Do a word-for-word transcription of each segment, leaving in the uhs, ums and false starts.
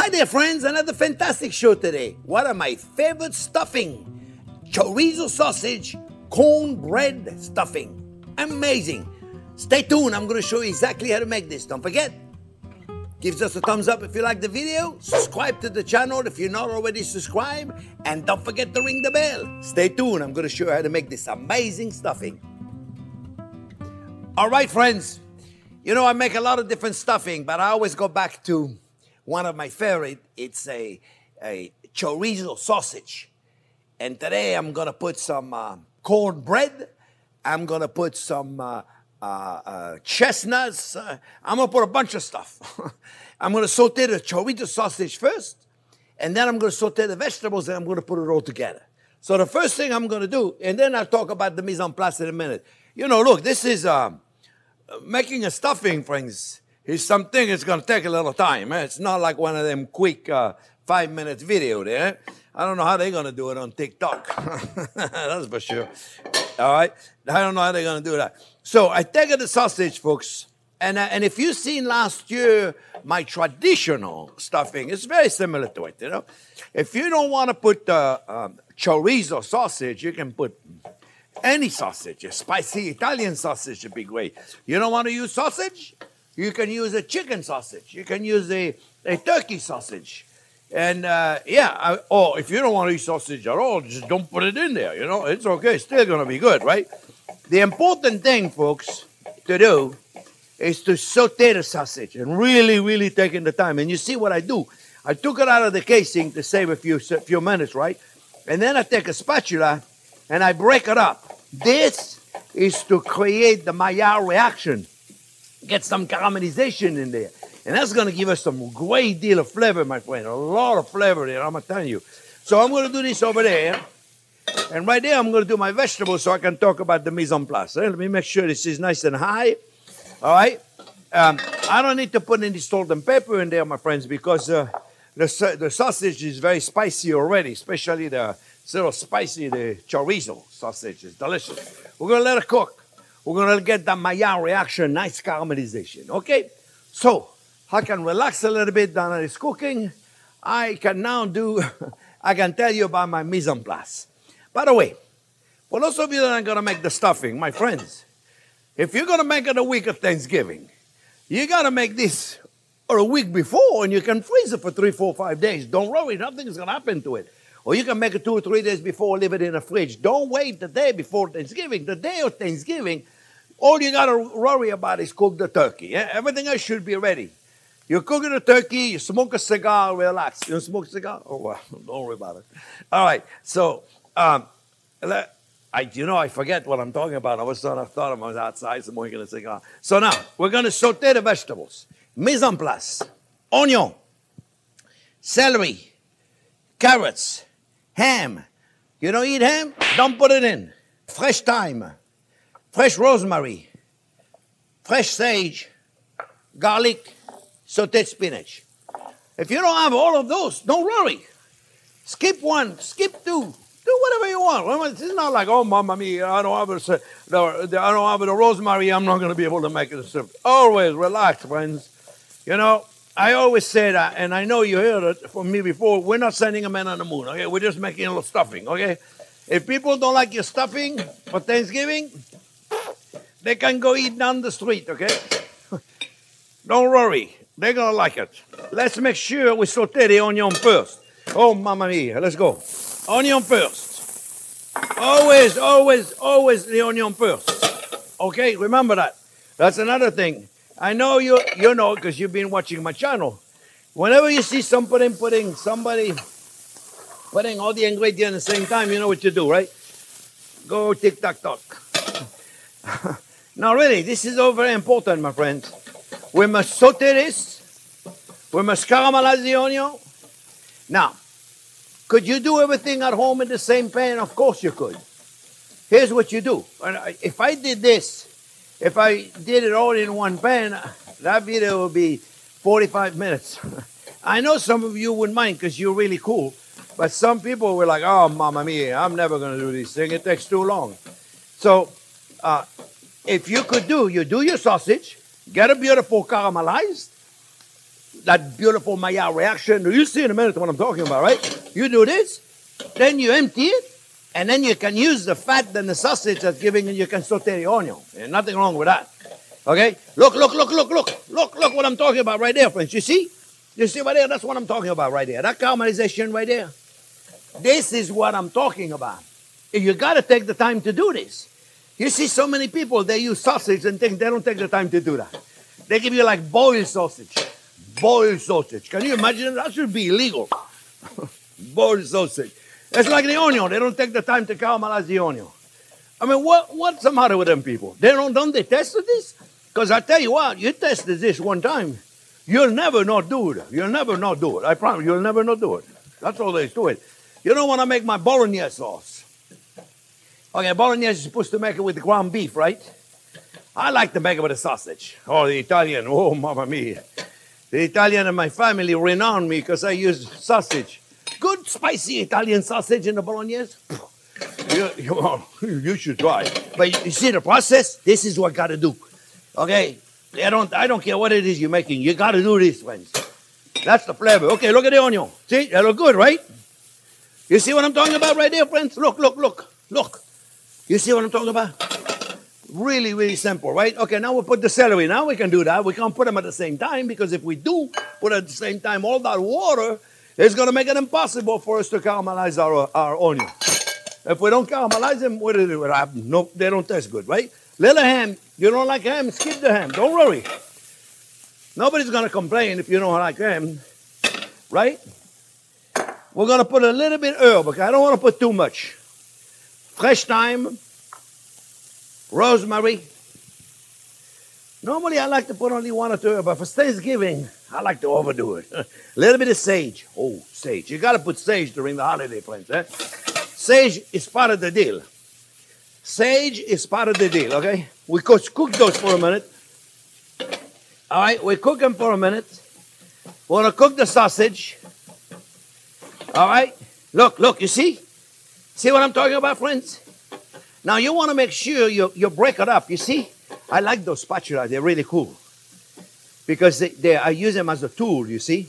Hi there friends, another fantastic show today. One of my favorite stuffing, chorizo sausage, cornbread stuffing. Amazing. Stay tuned, I'm gonna show you exactly how to make this. Don't forget, give us a thumbs up if you like the video, subscribe to the channel if you're not already subscribed, and don't forget to ring the bell. Stay tuned, I'm gonna show you how to make this amazing stuffing. All right friends, you know I make a lot of different stuffing, but I always go back to one of my favorite. It's a, a chorizo sausage. And today I'm gonna put some uh, cornbread. I'm gonna put some uh, uh, uh, chestnuts. Uh, I'm gonna put a bunch of stuff. I'm gonna saute the chorizo sausage first, and then I'm gonna saute the vegetables, and I'm gonna put it all together. So the first thing I'm gonna do, and then I'll talk about the mise en place in a minute. You know, look, this is uh, making a stuffing, friends. It's something that's going to take a little time. Eh? It's not like one of them quick uh, five-minute video there. I don't know how they're going to do it on TikTok. That's for sure. All right? I don't know how they're going to do that. So I take the sausage, folks. And, uh, and if you've seen last year my traditional stuffing, it's very similar to it, you know? If you don't want to put uh, um, chorizo sausage, you can put any sausage. A spicy Italian sausage would be great. You don't want to use sausage? You can use a chicken sausage. You can use a, a turkey sausage. And uh, yeah, I, or if you don't want to eat sausage at all, just don't put it in there, you know? It's okay, it's still gonna be good, right? The important thing, folks, to do is to saute the sausage and really, really taking the time. And you see what I do? I took it out of the casing to save a few, a few minutes, right? And then I take a spatula and I break it up. This is to create the Maillard reaction. Get some caramelization in there. And that's going to give us some great deal of flavor, my friend. A lot of flavor there, I'm telling you. So I'm going to do this over there. And right there, I'm going to do my vegetables so I can talk about the mise en place. Let me make sure this is nice and high. All right? Um, I don't need to put any salt and pepper in there, my friends, because uh, the, the sausage is very spicy already, especially the little spicy, the chorizo sausage is delicious. We're going to let it cook. We're going to get that Maillard reaction, nice caramelization, okay? So, I can relax a little bit down on this cooking. I can now do, I can tell you about my mise en place. By the way, for those of you that are going to make the stuffing, my friends, if you're going to make it a week of Thanksgiving, you got to make this or a week before, and you can freeze it for three, four, five days. Don't worry, nothing's going to happen to it. Or you can make it two or three days before, leave it in the fridge. Don't wait the day before Thanksgiving. The day of Thanksgiving, all you got to worry about is cook the turkey. Yeah? Everything else should be ready. You're cooking the turkey, you smoke a cigar, relax. You don't smoke a cigar? Oh, well, don't worry about it. All right, so, um, I, you know, I forget what I'm talking about. I was sort of thought I was outside smoking a cigar. So now, we're going to saute the vegetables. Mise en place, onion, celery, carrots, ham. You don't eat ham? Don't put it in. Fresh thyme. Fresh rosemary, fresh sage, garlic, sauteed spinach. If you don't have all of those, don't worry. Skip one, skip two, do whatever you want. It's not like, oh, mamma mia, I don't have a, the, I don't have the rosemary, I'm not going to be able to make it a soup. Always relax, friends. You know, I always say that, and I know you heard it from me before, we're not sending a man on the moon, okay? We're just making a little stuffing, okay? If people don't like your stuffing for Thanksgiving, they can go eat down the street, okay? Don't worry, they're gonna like it. Let's make sure we saute the onion first. Oh, mamma mia, let's go. Onion first. Always, always, always the onion first. Okay, remember that. That's another thing. I know you, you know, because you've been watching my channel. Whenever you see somebody putting, somebody putting all the ingredients at the same time, you know what to do, right? Go tick-tock-tock. Now, really, this is all very important, my friends. We must saute this. We must caramelize the onion. Now, could you do everything at home in the same pan? Of course you could. Here's what you do. If I did this, if I did it all in one pan, that video would be forty-five minutes. I know some of you wouldn't mind because you're really cool. But some people were like, oh, mamma mia, I'm never going to do this thing. It takes too long. So, uh, if you could do, you do your sausage, get it beautiful caramelized, that beautiful Maillard reaction. You see in a minute what I'm talking about, right? You do this, then you empty it, and then you can use the fat and the sausage that's giving you, you can saute the onion. There's nothing wrong with that. Okay? Look, look, look, look, look. Look, look what I'm talking about right there, friends. You see? You see right there? That's what I'm talking about right there. That caramelization right there. This is what I'm talking about. You got to take the time to do this. You see so many people, they use sausage and think they don't take the time to do that. They give you like boiled sausage. Boiled sausage. Can you imagine? That should be illegal. Boiled sausage. It's like the onion. They don't take the time to caramelize the onion. I mean, what, what's the matter with them people? They don't, don't they test this? Because I tell you what, you tested this one time, you'll never not do it. You'll never not do it. I promise, you'll never not do it. That's all there is to it. You know when I make my bolognese sauce? Okay, bolognese is supposed to make it with the ground beef, right? I like to make it with a sausage. Oh, the Italian. Oh, mamma mia. The Italian and my family renowned me because I use sausage. Good spicy Italian sausage in the bolognese. You, you, you should try. But you see the process? This is what gotta do. Okay? I don't, I don't care what it is you're making. You gotta do this, friends. That's the flavor. Okay, look at the onion. See? That look good, right? You see what I'm talking about right there, friends? Look, look, look, look. You see what I'm talking about? Really, really simple, right? Okay, now we put the celery. Now we can do that. We can't put them at the same time because if we do put at the same time all that water, it's going to make it impossible for us to caramelize our, our onion. If we don't caramelize them, what is it? No, they don't taste good, right? Little ham. You don't like ham? Skip the ham. Don't worry. Nobody's going to complain if you don't like ham, right? We're going to put a little bit of herb, okay? I don't want to put too much. Fresh thyme, rosemary. Normally, I like to put only one or two, but for Thanksgiving, I like to overdo it. A little bit of sage. Oh, sage. You got to put sage during the holiday, friends. Eh? Sage is part of the deal. Sage is part of the deal, okay? We cook those for a minute. All right, we cook them for a minute. We're going to cook the sausage. All right? Look, look, you see? See what I'm talking about, friends? Now, you want to make sure you, you break it up, you see? I like those spatulas. They're really cool because they, they, I use them as a tool, you see?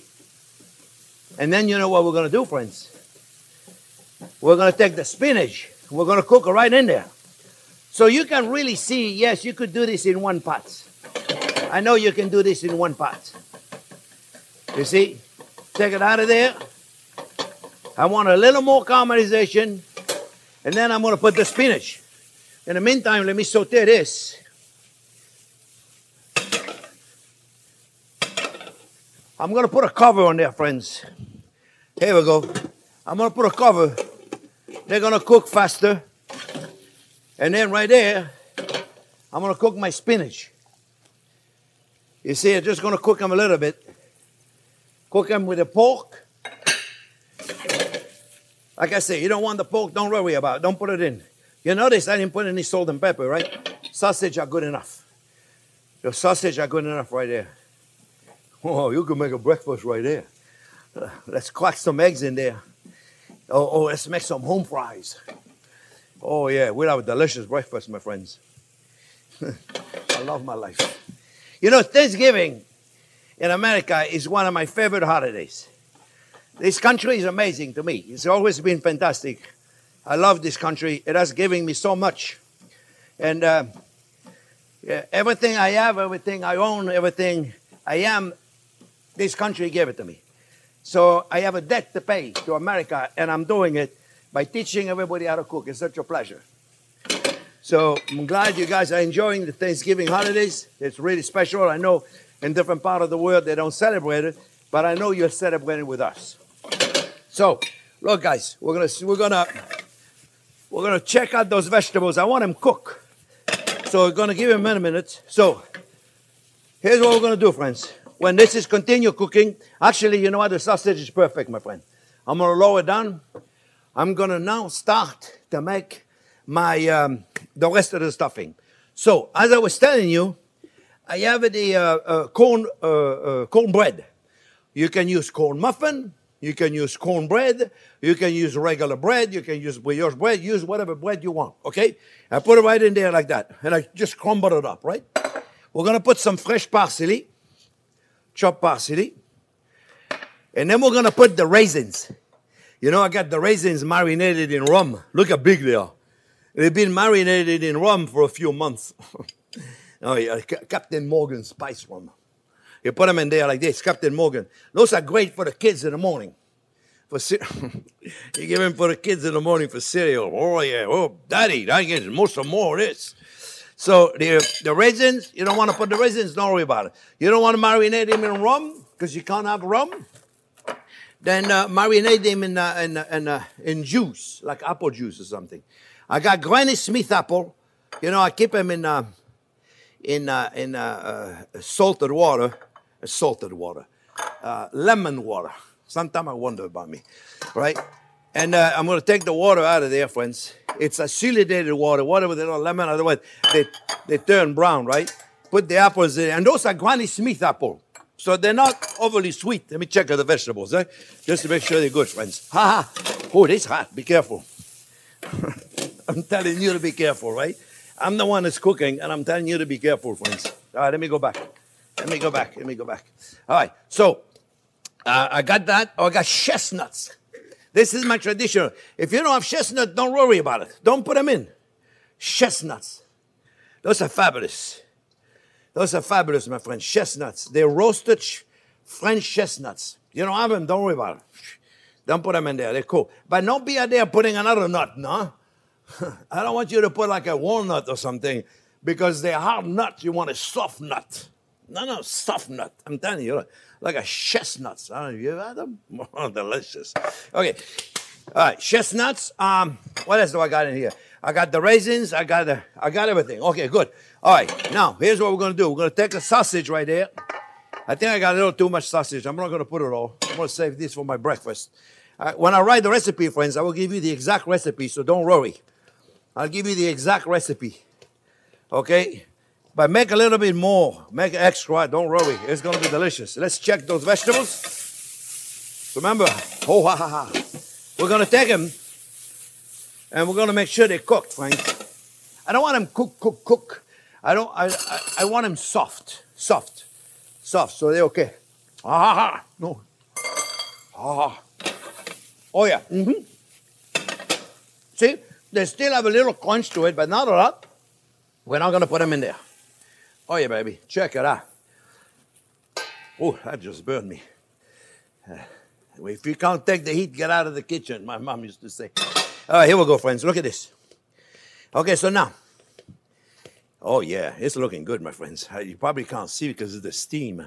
And then you know what we're going to do, friends? We're going to take the spinach. We're going to cook it right in there. So you can really see, yes, you could do this in one pot. I know you can do this in one pot. You see? Take it out of there. I want a little more caramelization. And then I'm going to put the spinach. In the meantime, let me saute this. I'm going to put a cover on there, friends. Here we go. I'm going to put a cover. They're going to cook faster. And then right there, I'm going to cook my spinach. You see, I'm just going to cook them a little bit. Cook them with the pork. Like I say, you don't want the pork, don't worry about it. Don't put it in. You notice I didn't put any salt and pepper, right? Sausage are good enough. The sausage are good enough right there. Oh, you can make a breakfast right there. Uh, let's crack some eggs in there. Oh, oh, let's make some home fries. Oh, yeah, we'll have a delicious breakfast, my friends. I love my life. You know, Thanksgiving in America is one of my favorite holidays. This country is amazing to me. It's always been fantastic. I love this country. It has given me so much. And uh, yeah, everything I have, everything I own, everything I am, this country gave it to me. So I have a debt to pay to America, and I'm doing it by teaching everybody how to cook. It's such a pleasure. So I'm glad you guys are enjoying the Thanksgiving holidays. It's really special. I know in different parts of the world they don't celebrate it, but I know you're celebrating with us. So look, guys, we're gonna we're gonna we're gonna check out those vegetables. I want them cooked. So we're gonna give them in a minute. So here's what we're gonna do, friends. When this is continue cooking, actually, you know what? The sausage is perfect, my friend. I'm going to lower it down. I'm going to now start to make my, um, the rest of the stuffing. So, as I was telling you, I have the uh, uh, corn, uh, uh, cornbread. You can use corn muffin. You can use cornbread. You can use regular bread. You can use brioche bread. Use whatever bread you want, okay? I put it right in there like that. And I just crumble it up, right? We're going to put some fresh parsley. Chopped parsley. And then we're going to put the raisins. You know, I got the raisins marinated in rum. Look how big they are. They've been marinated in rum for a few months. Oh, yeah, C Captain Morgan spice rum. You put them in there like this, Captain Morgan. Those are great for the kids in the morning. For You give them for the kids in the morning for cereal. Oh, yeah. Oh, daddy, I get most or more of this. So the, the raisins, you don't want to put the raisins, don't worry about it. You don't want to marinate them in rum because you can't have rum. Then uh, marinate them in, uh, in, uh, in, uh, in juice, like apple juice or something. I got Granny Smith apple. You know, I keep them in, uh, in, uh, in uh, uh, salted water. Salted water. Uh, lemon water. Sometimes I wonder about me, right? And uh, I'm going to take the water out of there, friends. It's acidified water, water with a little lemon. Otherwise, they, they turn brown, right? Put the apples in. And those are Granny Smith apple. So they're not overly sweet. Let me check the vegetables, eh? Just to make sure they're good, friends. Ha ha. Oh, it's hot. Be careful. I'm telling you to be careful, right? I'm the one that's cooking, and I'm telling you to be careful, friends. All right, let me go back. Let me go back. Let me go back. All right. So uh, I got that. Oh, I got chestnuts. This is my traditional. If you don't have chestnuts, don't worry about it. Don't put them in. Chestnuts. Those are fabulous. Those are fabulous, my friend. Chestnuts. They're roasted French chestnuts. You don't have them, don't worry about it. Don't put them in there. They're cool. But don't be out there putting another nut, no? I don't want you to put like a walnut or something because they're hard nuts. You want a soft nut. No, no, soft nut. I'm telling you, like a chestnuts. I don't know if you've had them. Oh, delicious. Okay. All right, chestnuts. Um, what else do I got in here? I got the raisins. I got the, I got everything. Okay, good. All right, now, here's what we're going to do. We're going to take a sausage right there. I think I got a little too much sausage. I'm not going to put it all. I'm going to save this for my breakfast. Right, when I write the recipe, friends, I will give you the exact recipe, so don't worry. I'll give you the exact recipe, okay? But make a little bit more. Make extra. Don't worry. It's going to be delicious. Let's check those vegetables. Remember, oh, ha, ha, ha. We're going to take them, and we're going to make sure they're cooked, friends. I don't want them cook, cook, cook. I don't, I, I, I want them soft, soft, soft, so they're okay. Ah, ha, ha. No. Ah, ha. Oh, yeah. Mm-hmm. See, they still have a little crunch to it, but not a lot. We're not going to put them in there. Oh, yeah, baby. Check it out. Oh, that just burned me. Uh, If you can't take the heat, get out of the kitchen, my mom used to say. All right, here we go, friends. Look at this. Okay, so now. Oh, yeah, it's looking good, my friends. You probably can't see because of the steam.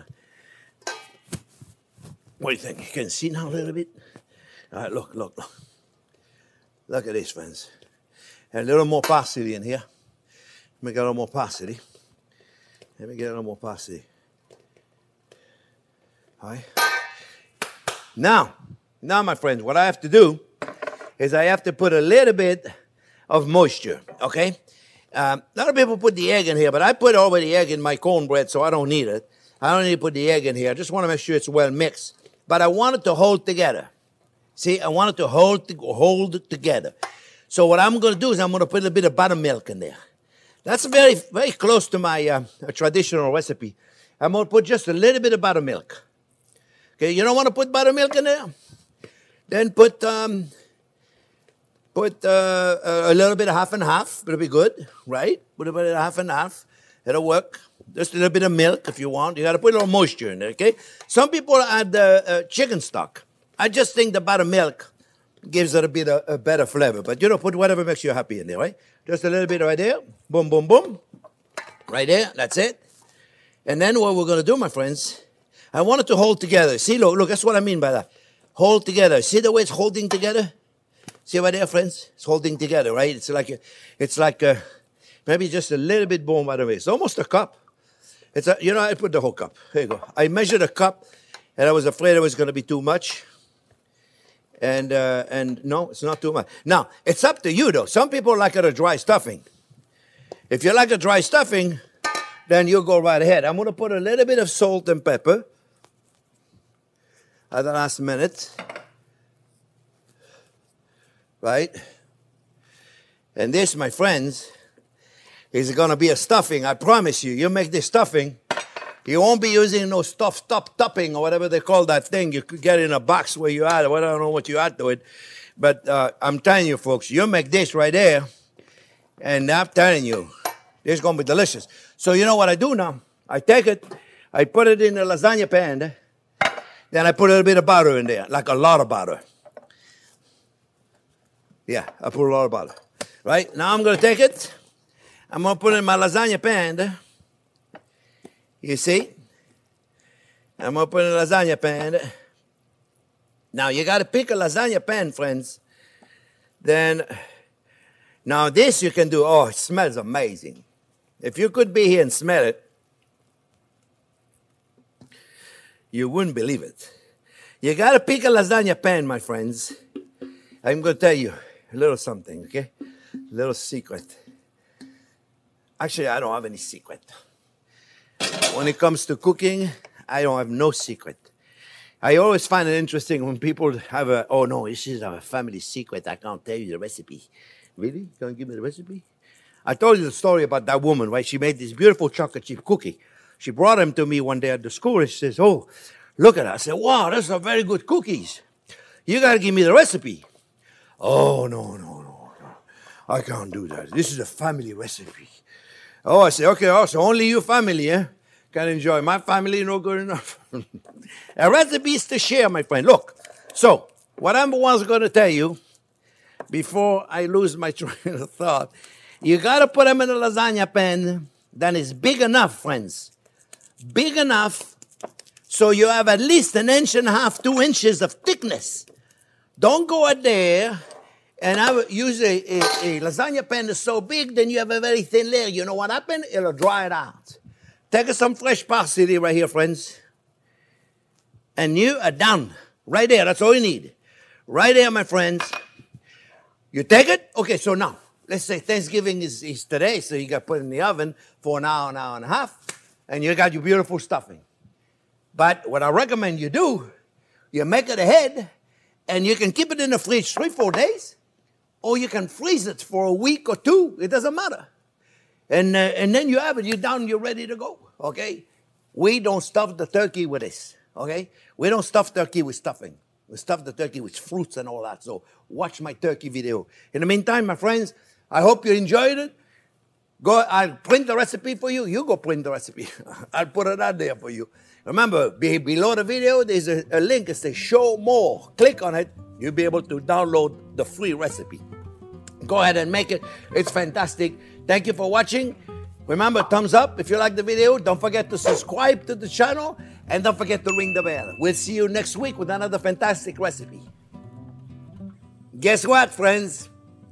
What do you think? You can see now a little bit? All right, look, look, look. Look at this, friends. And a little more parsley in here. Let me get a little more parsley. Let me get a little more parsley. All right. Now, now, my friends, what I have to do is I have to put a little bit of moisture, okay? Um, a lot of people put the egg in here, but I put already egg in my cornbread, so I don't need it. I don't need to put the egg in here. I just want to make sure it's well mixed. But I want it to hold together. See, I want it to hold, to hold it together. So what I'm going to do is I'm going to put a bit of buttermilk in there. That's very, very close to my uh, traditional recipe. I'm going to put just a little bit of buttermilk. Okay, you don't want to put buttermilk in there? Then put um, put uh, a little bit of half and half. It'll be good, right? Put a bit of half and half. It'll work. Just a little bit of milk if you want. You got to put a little moisture in there, okay? Some people add uh, uh, chicken stock. I just think the buttermilk gives it a bit of a better flavor. But, you know, put whatever makes you happy in there, right? Just a little bit right there. Boom, boom, boom. Right there. That's it. And then what we're going to do, my friends, I want it to hold together. See, look, look, that's what I mean by that. Hold together. See the way it's holding together? See right there, friends? It's holding together, right? It's like, a, it's like a, maybe just a little bit more by the way. It's almost a cup. It's a, you know, I put the whole cup. Here you go. I measured a cup, and I was afraid it was going to be too much. And, uh, and no, it's not too much. Now, it's up to you, though. Some people like it a dry stuffing. If you like a dry stuffing, then you go right ahead. I'm going to put a little bit of salt and pepper. At the last minute, right? And this, my friends, is gonna be a stuffing, I promise you. You make this stuffing, You won't be using no stuff, stuff topping or whatever they call that thing. You could get in a box where you add, well, I don't know what you add to it. But uh, I'm telling you, folks, you make this right there, and I'm telling you, this is going to be delicious. So you know what I do now? I take it, I put it in the lasagna pan, then I put a little bit of butter in there, like a lot of butter. Yeah, I put a lot of butter. Right, now I'm going to take it, I'm going to put it in my lasagna pan, you see? I'm going to put it in the lasagna pan. Now, you got to pick a lasagna pan, friends. Then, now this you can do. Oh, it smells amazing. If you could be here and smell it, you wouldn't believe it. You got to pick a lasagna pan, my friends. I'm going to tell you a little something, okay? A little secret. Actually, I don't have any secret. When it comes to cooking, I don't have no secret. I always find it interesting when people have a, oh no, this is a family secret, I can't tell you the recipe. Really? You can't give me the recipe? I told you the story about that woman, right? She made this beautiful chocolate chip cookie. She brought them to me one day at the school, and she says, oh, look at that. I said, wow, those are very good cookies. You gotta give me the recipe. Oh, no, no, no, no. I can't do that. This is a family recipe. Oh, I said, okay, oh, so only your family, eh? Can enjoy. My family, no good enough. A recipe is to share, my friend. Look, so what I was going to tell you, before I lose my train of thought, you got to put them in a lasagna pan that is big enough, friends. Big enough so you have at least an inch and a half, two inches of thickness. Don't go out there and I would use a, a, a lasagna pan that's so big, then you have a very thin layer. You know what happened? It'll dry it out. Take some fresh parsley right here, friends. And you are done. Right there, that's all you need. Right there, my friends. You take it? Okay, so now, let's say Thanksgiving is, is today, so you got to put it in the oven for an hour, an hour and a half, and you got your beautiful stuffing. But what I recommend you do, you make it ahead, and you can keep it in the fridge three, four days, or you can freeze it for a week or two. It doesn't matter. And, uh, and then you have it, you're down, you're ready to go, okay? We don't stuff the turkey with this, okay? We don't stuff turkey with stuffing. We stuff the turkey with fruits and all that, so watch my turkey video. In the meantime, my friends, I hope you enjoyed it. Go, I'll print the recipe for you. You go print the recipe. I'll put it out there for you. Remember, be, below the video, there's a, a link that says show more. Click on it. You'll be able to download the free recipe. Go ahead and make it. It's fantastic. Thank you for watching. Remember, thumbs up if you like the video. Don't forget to subscribe to the channel and don't forget to ring the bell. We'll see you next week with another fantastic recipe. Guess what, friends?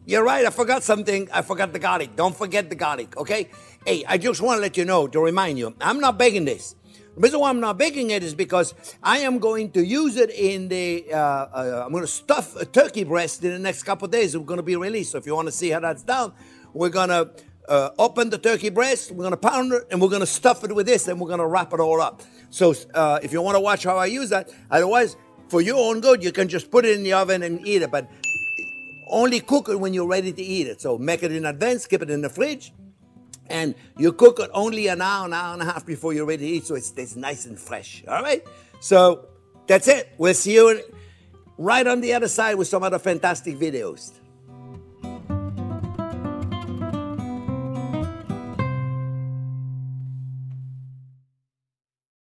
You're right, I forgot something. I forgot the garlic. Don't forget the garlic, okay? Hey, I just want to let you know, to remind you, I'm not baking this. The reason why I'm not baking it is because I am going to use it in the, uh, uh, I'm going to stuff a turkey breast in the next couple of days. It's going to be released. So if you want to see how that's done, we're going to uh, open the turkey breast, we're going to pound it, and we're going to stuff it with this, and we're going to wrap it all up. So uh, if you want to watch how I use that, otherwise, for your own good, you can just put it in the oven and eat it, but only cook it when you're ready to eat it. So make it in advance, keep it in the fridge, and you cook it only an hour, an hour and a half before you're ready to eat, so it stays nice and fresh, all right? So that's it. We'll see you right on the other side with some other fantastic videos.